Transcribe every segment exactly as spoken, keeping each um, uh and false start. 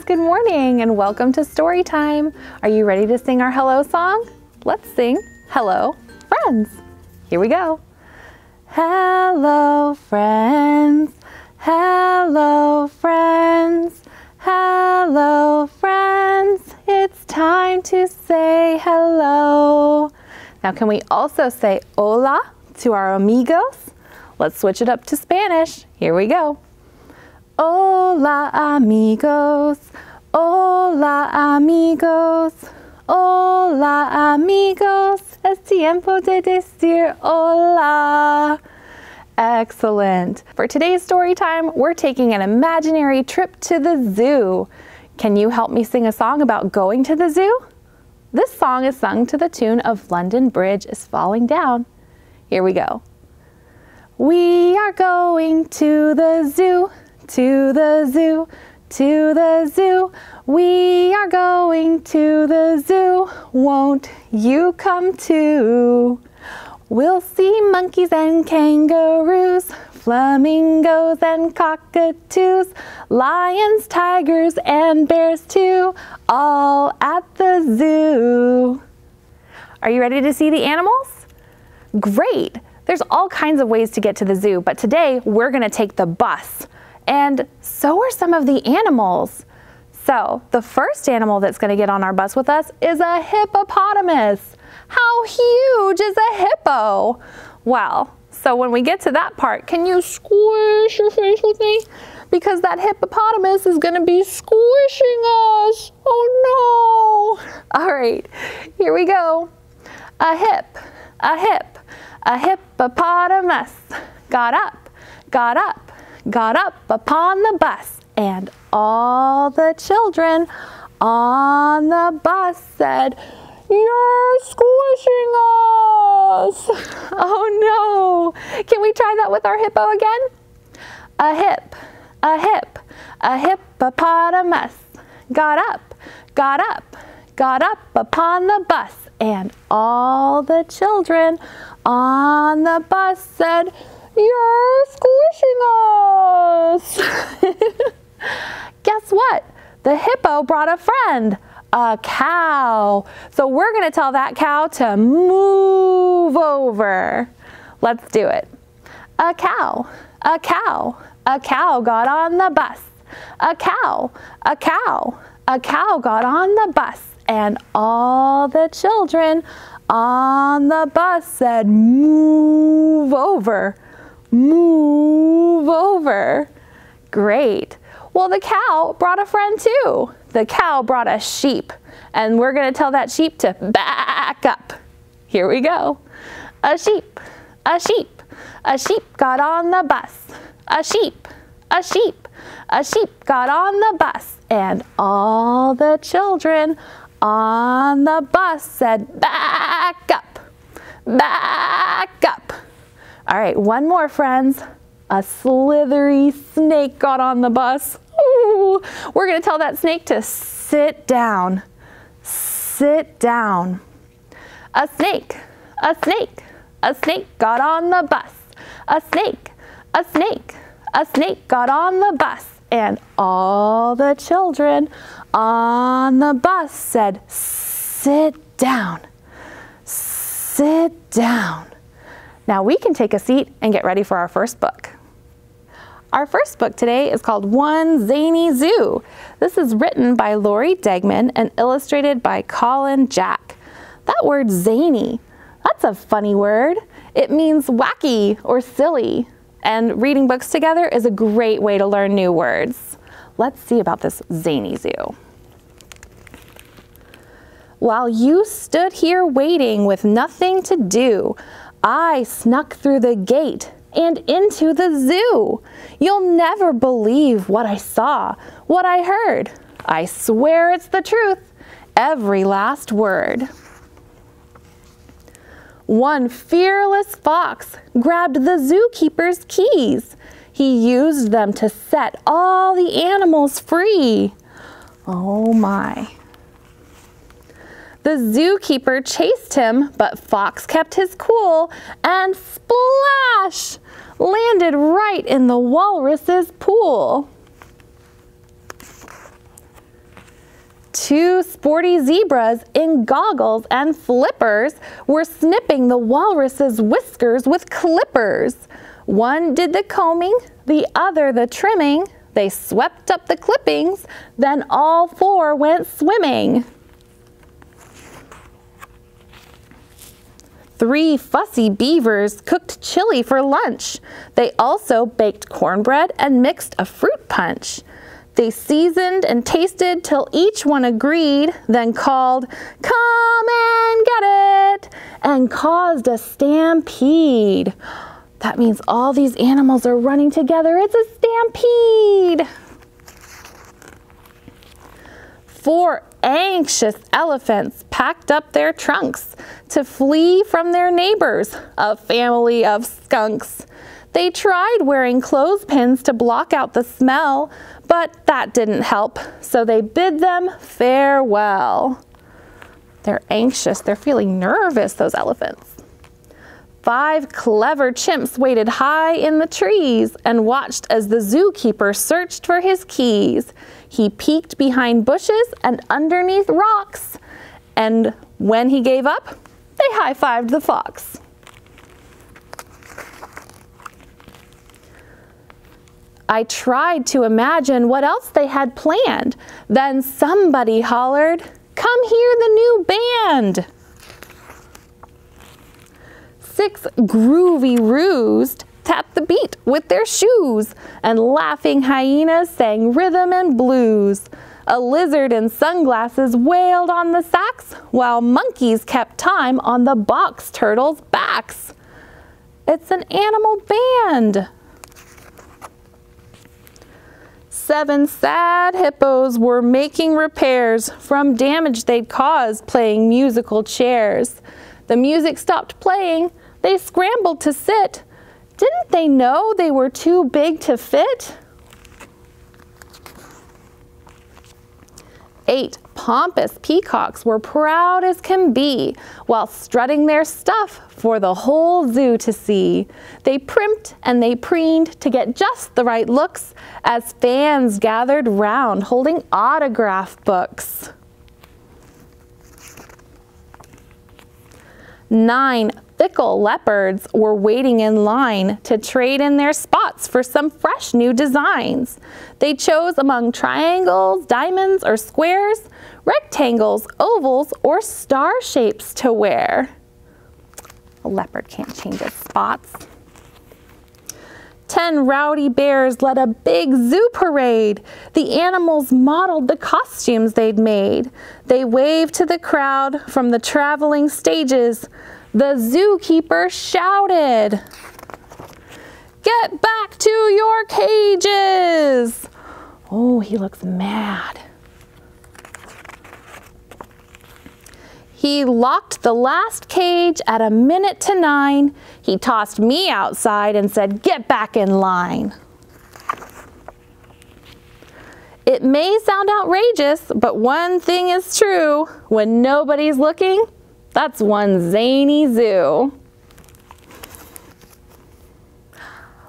friends, good morning and welcome to Story Time. Are you ready to sing our hello song? Let's sing Hello Friends. Here we go. Hello friends, hello friends, hello friends. It's time to say hello. Now can we also say hola to our amigos? Let's switch it up to Spanish. Here we go. Hola amigos, hola amigos, hola amigos. Es tiempo de decir hola. Excellent. For today's story time, we're taking an imaginary trip to the zoo. Can you help me sing a song about going to the zoo? This song is sung to the tune of London Bridge is Falling Down. Here we go. We are going to the zoo. To the zoo, to the zoo, we are going to the zoo. Won't you come too? We'll see monkeys and kangaroos, flamingos and cockatoos, lions, tigers, and bears too, all at the zoo. Are you ready to see the animals? Great! There's all kinds of ways to get to the zoo, but today we're going to take the bus. And so are some of the animals. So the first animal that's going to get on our bus with us is a hippopotamus. How huge is a hippo? Well, so when we get to that part, can you squish your face with me? Because that hippopotamus is going to be squishing us. Oh no. All right, here we go. A hip, a hip, a hippopotamus. Got up, got up. Got up upon the bus, and all the children on the bus said, "You're squishing us!" Oh no! Can we try that with our hippo again? A hip, a hip, a hippopotamus. Got up, got up, got up upon the bus, and all the children on the bus said, "You're squishing us!" Guess what? The hippo brought a friend, a cow. So we're going to tell that cow to move over. Let's do it. A cow, a cow, a cow got on the bus. A cow, a cow, a cow got on the bus. And all the children on the bus said, "Move over. Move over." Great. Well, the cow brought a friend too. The cow brought a sheep, and we're going to tell that sheep to back up. Here we go. A sheep, a sheep, a sheep got on the bus. A sheep, a sheep, a sheep got on the bus, and all the children on the bus said, "Back up, back up." All right, one more, friends. A slithery snake got on the bus. Ooh, we're going to tell that snake to sit down. Sit down. A snake, a snake, a snake got on the bus. A snake, a snake, a snake got on the bus. And all the children on the bus said, "Sit down. Sit down." Now we can take a seat and get ready for our first book. Our first book today is called One Zany Zoo. This is written by Lori Degman and illustrated by Colin Jack. That word zany, that's a funny word. It means wacky or silly. And reading books together is a great way to learn new words. Let's see about this zany zoo. While you stood here waiting with nothing to do, I snuck through the gate and into the zoo. You'll never believe what I saw, what I heard. I swear it's the truth, every last word. One fearless fox grabbed the zookeeper's keys. He used them to set all the animals free. Oh my. The zookeeper chased him, but Fox kept his cool and splash! Landed right in the walrus's pool. Two sporty zebras in goggles and flippers were snipping the walrus's whiskers with clippers. One did the combing, the other the trimming. They swept up the clippings, then all four went swimming. Three fussy beavers cooked chili for lunch. They also baked cornbread and mixed a fruit punch. They seasoned and tasted till each one agreed, then called, "Come and get it," and caused a stampede. That means all these animals are running together. It's a stampede. Four anxious elephants packed up their trunks to flee from their neighbors, a family of skunks. They tried wearing clothespins to block out the smell, but that didn't help, so they bid them farewell. They're anxious. They're feeling nervous, those elephants. Five clever chimps waited high in the trees and watched as the zookeeper searched for his keys. He peeked behind bushes and underneath rocks, and when he gave up, they high-fived the fox. I tried to imagine what else they had planned. Then somebody hollered, "Come hear the new band!" Six groovy roos tapped the beat with their shoes, and laughing hyenas sang rhythm and blues. A lizard in sunglasses wailed on the sax, while monkeys kept time on the box turtles' backs. It's an animal band. Seven sad hippos were making repairs from damage they'd caused playing musical chairs. The music stopped playing. They scrambled to sit. Didn't they know they were too big to fit? Eight pompous peacocks were proud as can be while strutting their stuff for the whole zoo to see. They primped and they preened to get just the right looks as fans gathered round holding autograph books. Nine fickle leopards were waiting in line to trade in their spots for some fresh new designs. They chose among triangles, diamonds, or squares, rectangles, ovals, or star shapes to wear. A leopard can't change its spots. Ten rowdy bears led a big zoo parade. The animals modeled the costumes they'd made. They waved to the crowd from the traveling stages. The zookeeper shouted, "Get back to your cages!" Oh, he looks mad. He locked the last cage at a minute to nine. He tossed me outside and said, "Get back in line." It may sound outrageous, but one thing is true. When nobody's looking, that's one zany zoo.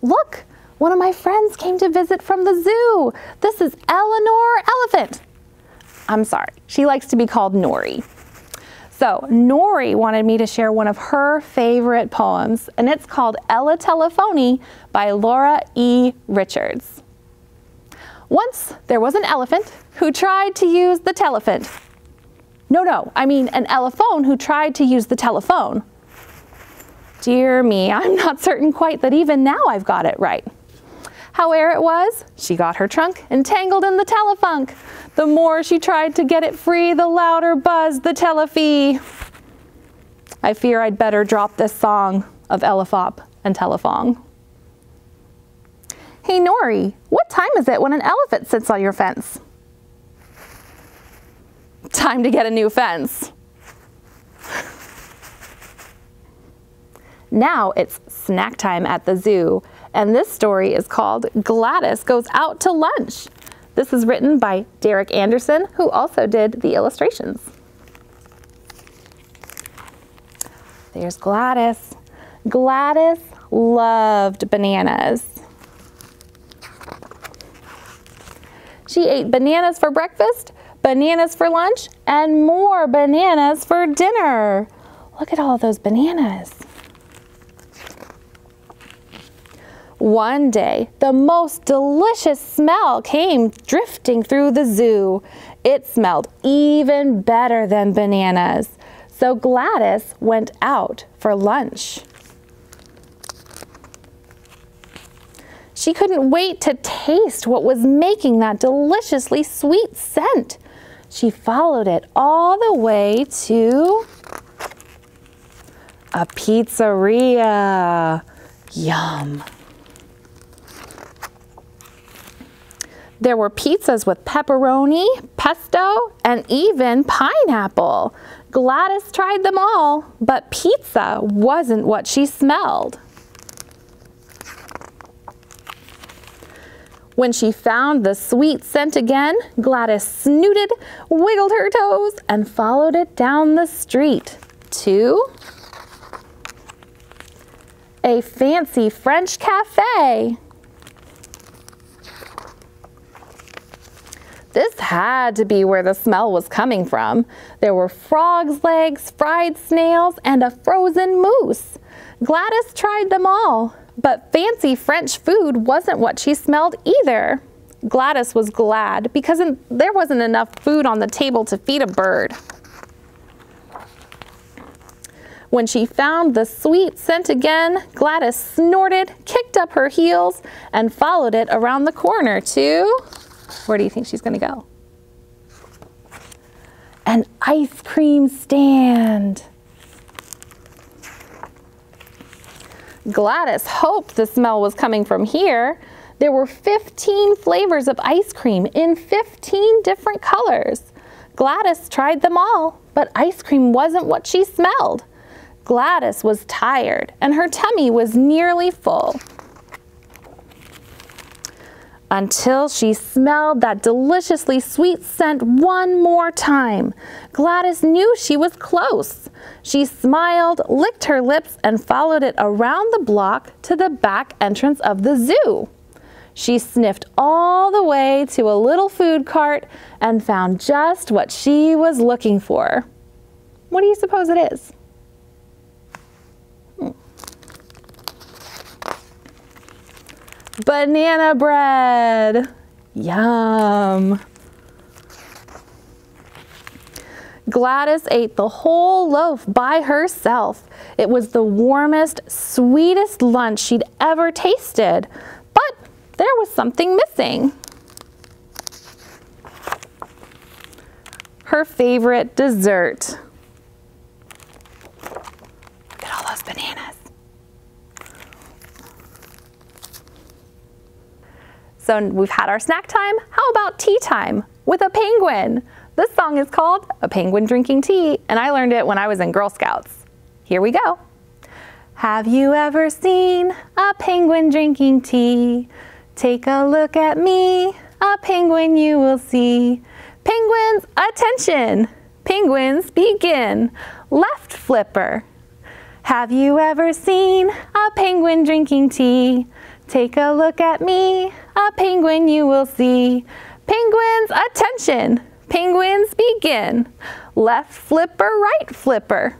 Look, one of my friends came to visit from the zoo. This is Eleanor Elephant. I'm sorry, she likes to be called Nori. So Nori wanted me to share one of her favorite poems, and it's called Ella Telephone by Laura E. Richards. Once there was an elephant who tried to use the telephant. No, no, I mean an elephone who tried to use the telephone. Dear me, I'm not certain quite that even now I've got it right. However it was, she got her trunk entangled in the telefunk. The more she tried to get it free, the louder buzzed the telefee. I fear I'd better drop this song of Elephop and Telefong. Hey Nori, what time is it when an elephant sits on your fence? Time to get a new fence. Now it's snack time at the zoo. And this story is called Gladys Goes Out to Lunch. This is written by Derek Anderson, who also did the illustrations. There's Gladys. Gladys loved bananas. She ate bananas for breakfast, bananas for lunch, and more bananas for dinner. Look at all those bananas. One day, the most delicious smell came drifting through the zoo. It smelled even better than bananas. So Gladys went out for lunch. She couldn't wait to taste what was making that deliciously sweet scent. She followed it all the way to a pizzeria. Yum. There were pizzas with pepperoni, pesto, and even pineapple. Gladys tried them all, but pizza wasn't what she smelled. When she found the sweet scent again, Gladys snooted, wiggled her toes, and followed it down the street to a fancy French cafe. This had to be where the smell was coming from. There were frogs' legs, fried snails, and a frozen moose. Gladys tried them all, but fancy French food wasn't what she smelled either. Gladys was glad because there wasn't enough food on the table to feed a bird. When she found the sweet scent again, Gladys snorted, kicked up her heels, and followed it around the corner to... where do you think she's going to go? An ice cream stand. Gladys hoped the smell was coming from here. There were fifteen flavors of ice cream in fifteen different colors. Gladys tried them all, but ice cream wasn't what she smelled. Gladys was tired, and her tummy was nearly full, until she smelled that deliciously sweet scent one more time. Gladys knew she was close. She smiled, licked her lips, and followed it around the block to the back entrance of the zoo. She sniffed all the way to a little food cart and found just what she was looking for. What do you suppose it is? Banana bread. Yum. Gladys ate the whole loaf by herself. It was the warmest, sweetest lunch she'd ever tasted, but there was something missing. Her favorite dessert. Look at all those bananas. So we've had our snack time. How about tea time with a penguin? This song is called A Penguin Drinking Tea, and I learned it when I was in Girl Scouts. Here we go. Have you ever seen a penguin drinking tea? Take a look at me, a penguin you will see. Penguins, attention! Penguins, begin. Left flipper. Have you ever seen a penguin drinking tea? Take a look at me, a penguin you will see. Penguins, attention! Penguins, begin. Left flipper, right flipper.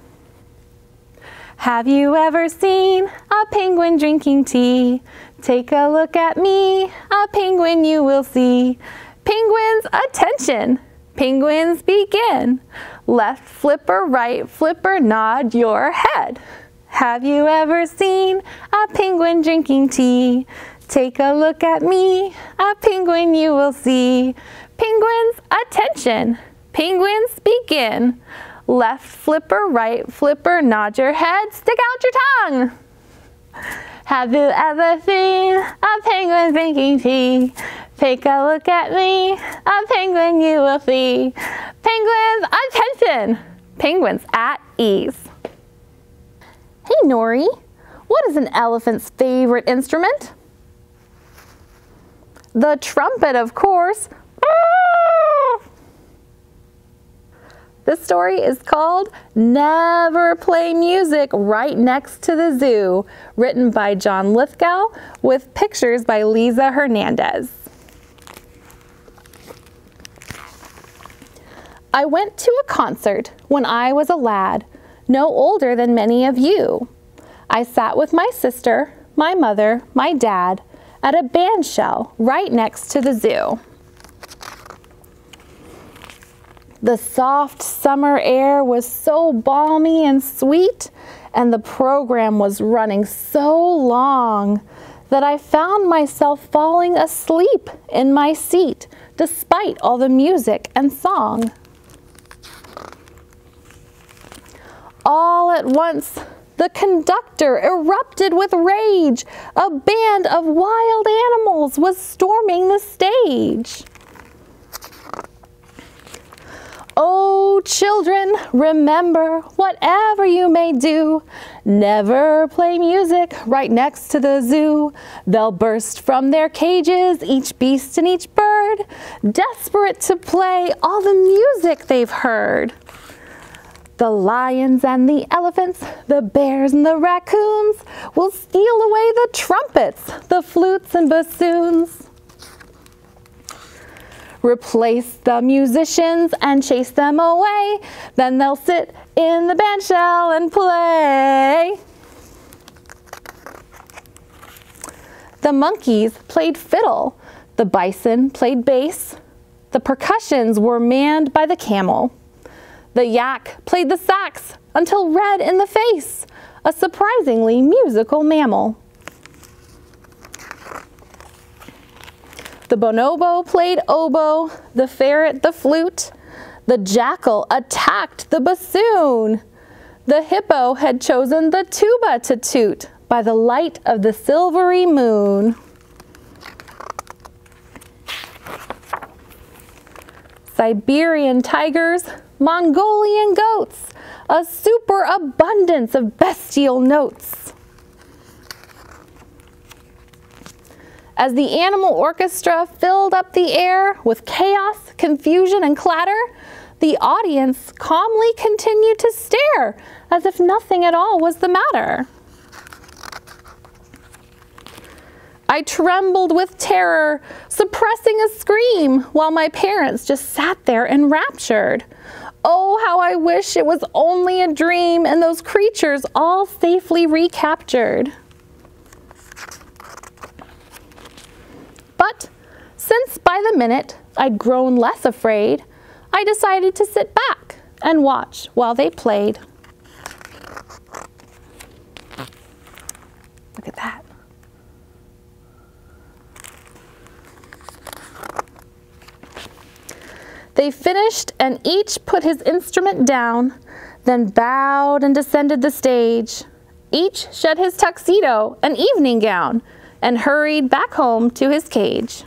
Have you ever seen a penguin drinking tea? Take a look at me, a penguin you will see. Penguins, attention! Penguins, begin. Left flipper, right flipper, nod your head. Have you ever seen a penguin drinking tea? Take a look at me, a penguin you will see. Penguins, attention! Penguins, begin. Left flipper, right flipper, nod your head, stick out your tongue. Have you ever seen a penguin drinking tea? Take a look at me, a penguin you will see. Penguins, attention! Penguins at ease. Hey, Nori, what is an elephant's favorite instrument? The trumpet, of course. This story is called Never Play Music Right Next to the Zoo, written by John Lithgow with pictures by Lisa Hernandez. I went to a concert when I was a lad, no older than many of you. I sat with my sister, my mother, my dad, at a band shell right next to the zoo. The soft summer air was so balmy and sweet, and the program was running so long that I found myself falling asleep in my seat, despite all the music and song. All at once, the conductor erupted with rage. A band of wild animals was storming the stage. Oh, children, remember, whatever you may do, never play music right next to the zoo. They'll burst from their cages, each beast and each bird, desperate to play all the music they've heard. The lions and the elephants, the bears and the raccoons will steal away the trumpets, the flutes and bassoons. Replace the musicians and chase them away, then they'll sit in the band shell and play. The monkeys played fiddle, the bison played bass, the percussions were manned by the camel. The yak played the sax until red in the face, a surprisingly musical mammal. The bonobo played oboe, the ferret the flute, the jackal attacked the bassoon. The hippo had chosen the tuba to toot by the light of the silvery moon. Siberian tigers, Mongolian goats, a superabundance of bestial notes. As the animal orchestra filled up the air with chaos, confusion, and clatter, the audience calmly continued to stare as if nothing at all was the matter. I trembled with terror, suppressing a scream, while my parents just sat there enraptured. Oh, how I wish it was only a dream and those creatures all safely recaptured. But since by the minute I'd grown less afraid, I decided to sit back and watch while they played. Look at that. They finished and each put his instrument down, then bowed and descended the stage. Each shed his tuxedo and evening gown and hurried back home to his cage.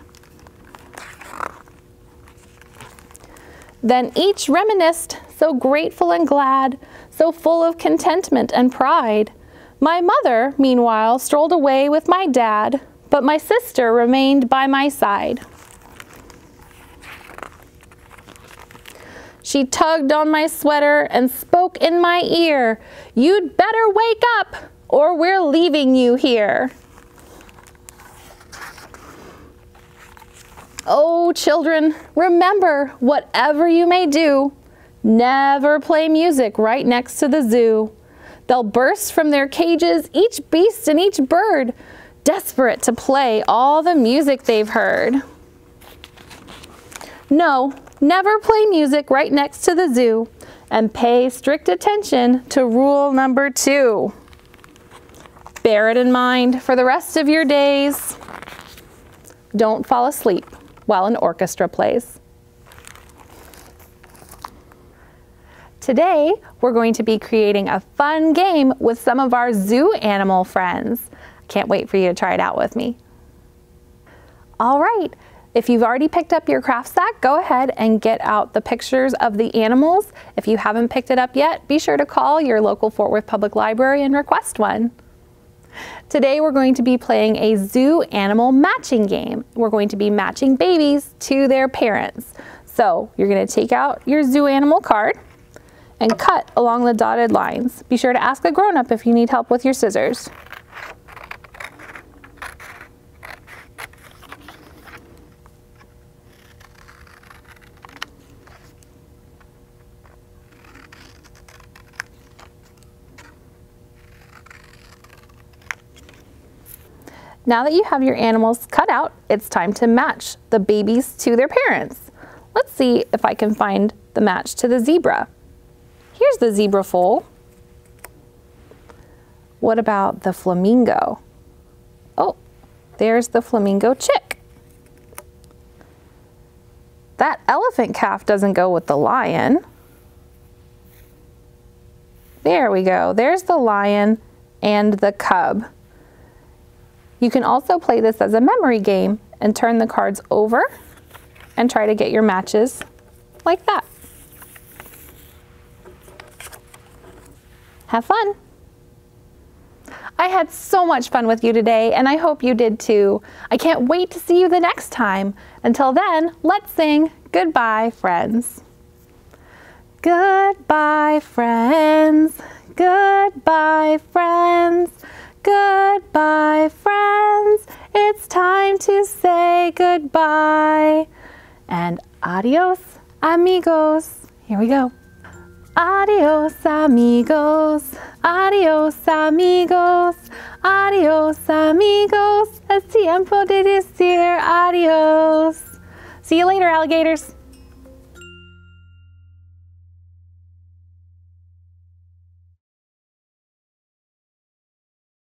Then each reminisced, so grateful and glad, so full of contentment and pride. My mother, meanwhile, strolled away with my dad, but my sister remained by my side. She tugged on my sweater and spoke in my ear, "You'd better wake up, or we're leaving you here." Oh, children, remember, whatever you may do, never play music right next to the zoo. They'll burst from their cages, each beast and each bird, desperate to play all the music they've heard. No, never play music right next to the zoo, and pay strict attention to rule number two. Bear it in mind for the rest of your days. Don't fall asleep while an orchestra plays. Today, we're going to be creating a fun game with some of our zoo animal friends. Can't wait for you to try it out with me. All right, if you've already picked up your craft sack, go ahead and get out the pictures of the animals. If you haven't picked it up yet, be sure to call your local Fort Worth Public Library and request one. Today we're going to be playing a zoo animal matching game. We're going to be matching babies to their parents. So you're going to take out your zoo animal card and cut along the dotted lines. Be sure to ask a grown-up if you need help with your scissors. Now that you have your animals cut out, it's time to match the babies to their parents. Let's see if I can find the match to the zebra. Here's the zebra foal. What about the flamingo? Oh, there's the flamingo chick. That elephant calf doesn't go with the lion. There we go. There's the lion and the cub. You can also play this as a memory game and turn the cards over and try to get your matches like that. Have fun. I had so much fun with you today, and I hope you did too. I can't wait to see you the next time. Until then, let's sing Goodbye Friends. Goodbye friends, goodbye friends, goodbye friends. It's time to say goodbye. And adios amigos. Here we go. Adios amigos, adios amigos, adios amigos. Es tiempo de decir adios. See you later, alligators.